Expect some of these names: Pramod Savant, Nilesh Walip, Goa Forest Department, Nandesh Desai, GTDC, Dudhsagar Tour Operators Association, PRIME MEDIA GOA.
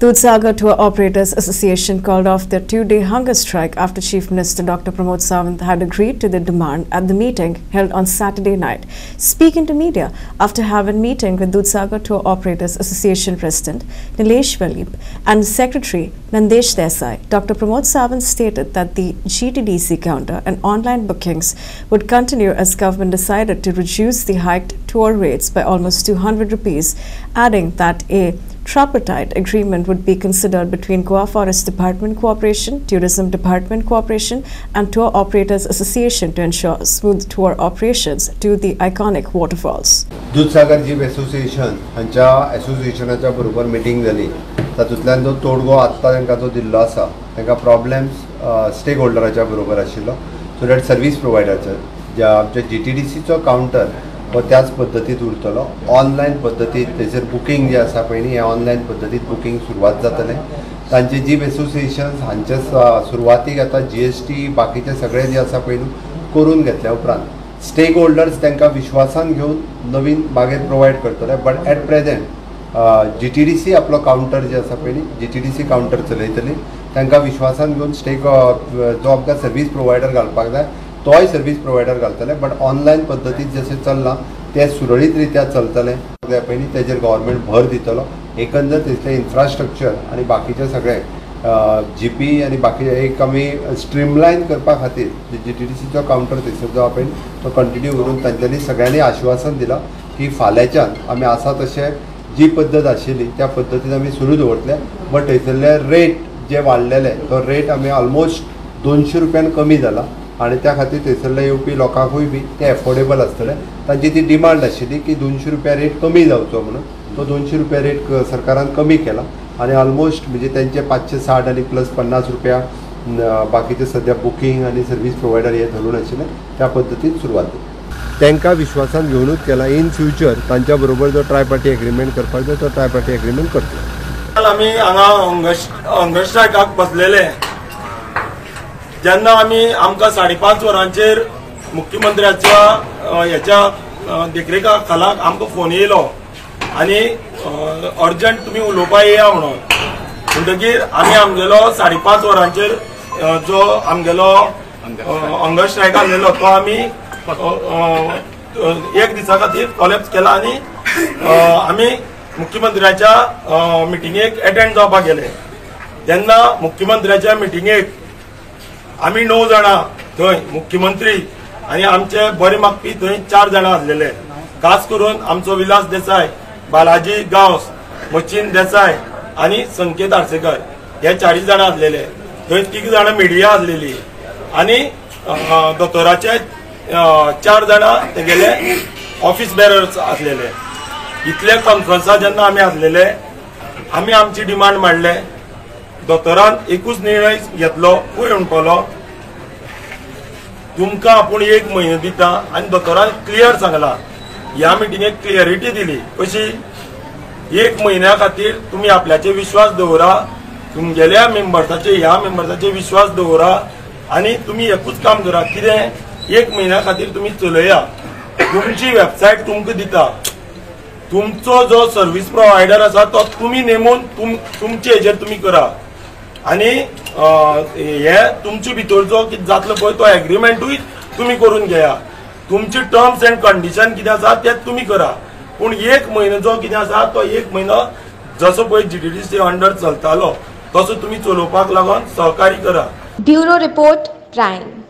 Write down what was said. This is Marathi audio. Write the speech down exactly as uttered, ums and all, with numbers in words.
Dudhsagar Tour Operators Association called off their two-day hunger strike after Chief Minister Doctor Pramod Savant had agreed to the demand at the meeting held on Saturday night. Speaking to media after having a meeting with Dudhsagar Tour Operators Association President Nilesh Walip and Secretary Nandesh Desai, Doctor Pramod Savant stated that the G T D C counter and online bookings would continue as government decided to reduce the hiked tour rates by almost two hundred rupees, adding that a tripartite agreement would be considered between Goa Forest Department Cooperation, Tourism Department Cooperation and Tour Operators Association to ensure smooth tour operations to the iconic waterfalls. Dudhsagar Jeep Association hancha associationacha barobar meeting jali tatutlan jo todgo atta tanka jo dillo asa tanka problems stakeholderacha barobar ashilo so that service providercha ja amche G T D C cho counter वो त्याच पद्धतीत उरतलो ऑनलाइन पद्धतीत तेजेर बुकिंग जे आसा पळय न्ही ऑनलाइन पद्धतीत बुकिंग सुरवात जातले तांचे जीप एसोसिएशन हांचे सुरवातीक आतां जीएसटी बाकीचे सगळे जे आसा पळय करून घेतल्या उपरांत स्टेक होल्डर्स तांकां विश्वासान घेवन नवीन बागेर प्रोवायड करतले बट एट प्रेजेंट जीटीडीसी आपलो काउंटर जे आसा पळय न्ही जीटीडीसी काउंटर चलयतली तांकां विश्वासान घेवन स्टेक जो आमकां सर्वीस प्रोवायडर घालपाक जाय तोय सर्वीस प्रोवायडर घालतले बट ऑनलाइन पद्धतीत जशें चल्लां तें सुरळीत रित्या चलतलें पयलीं तेजेर गव्हर्मेंट भर दितलो एकंदर तेचें इन्फ्रास्ट्रक्चर आनी बाकीचें सगळें जीपी आनी बाकी एक आमी स्ट्रीमलायन करपा खातीर जीटीडीसीचो काउंटर थंयसर जो आपण तो कंटिन्यू करून तांच्यांनी सगळ्यांनी आश्वासन दिलां की फाल्यांच्यान आमी आसा तशें जी पद्दत आशिल्ली त्या पद्दतीन आमी सुरू दवरतले बट थंयसरले रेट जे वाडलेले तो रेट आमी ऑलमोस्ट दोनशे रुपयान कमी जाला आणि त्या खातीर थंयसरले येवपी लोकांकूय बी ते एफोर्डेबल आसतले तांची ती डिमांड आशिल्ली की दोनशे रुपया रेट कमी जावचो म्हणून तो दोनशे रुपया रेट सरकारान कमी केला आणि ऑलमोस्ट म्हणजे त्यांचे पांचशे साठ आणि प्लस पन्नास रुपया बाकीचे सध्या बुकिंग आणि सर्वीस प्रोवायडर हे धरून आशिल्ले त्या पद्दतीन सुरवात केली त्यांना विश्वासान घेवनूच केला इन फ्युचर तांच्या बरोबर जो ट्रायपार्टी एग्रीमेंट करपाक जाय तो ट्रायपार्टी एग्रीमेंट करतले काल आम्ही हांगा हंगर स्ट्रायकाक बसलेले जेन्ना आमी आमकां साडे पांच वरांचेर मुख्यमंत्र्याच्या ह्याच्या देखरेखा खाला आमकां फोन येयलो आनी अर्जंट तुमी उलोवपा येया म्हणून म्हणटकीर आमी आमगेलो साडे पांच वरांचेर जो आमगेलो हंगर स्ट्रायक आसलेलो तो आमी एक दिसा खातीर कॉलेप्स केला आनी आमी मुख्यमंत्र्याच्या मिटिंगेक एटेंड जावपाक गेले तेन्ना मुख्यमंत्र्याच्या मिटिंगेक आम्ही नौ जाणा थंय मुख्यमंत्री आणि आमचे बरे मागपी थंय चार जाणा आसलेले खास करून आमचो विलास देसाय बालाजी गांवस मचिन देसाय आणि संकेत आरसेकर हे चाळीस जाणा आसलेले थंय तीग जाणा मिडिया आसलेली आणि दोतोराचे चार जाणा तेगेले ऑफिस बेरर्स आसलेले इतले कॉन्फरन्सा जेन्ना आम्ही आसलेले आम्ही आमची डिमांड मांडले दोतोरान एकूच निर्णय घेतलो कोण म्हणपालो तुमकां आपूण एक म्हयनो दिता आनी दोतोरान क्लियर सांगला ह्या मिटिंगेक क्लियरिटी दिली कशी एक म्हयन्या खातीर तुमी आपल्याचे विश्वास दवरा तुमगेल्या मेंबर्साचे ह्या मेंबर्साचे विश्वास दवरा आनी तुमी एकूच काम करा कितें एक म्हयन्या खातीर तुमी चलया तुमची वेबसायट तुमकां दिता तुमचो जो सर्वीस प्रोवायडर आसा तो तुमी नेमून तुमचे हेजेर तुमी करा आनी हे तुमचे भितर जो कितें जातलो पळय तो एग्रीमेंटूय तुमी करून घेया तुमचे टर्म्स एंड कंडिशन कितें आसा ते तुमी करा पूण एक म्हयनो जो कितें आसा तो एक म्हयनो जसो पळय जीटीडीसी अंडर चलतालो तसो तुमी चलोवपाक लागून सहकारी करा. Bureau report prime.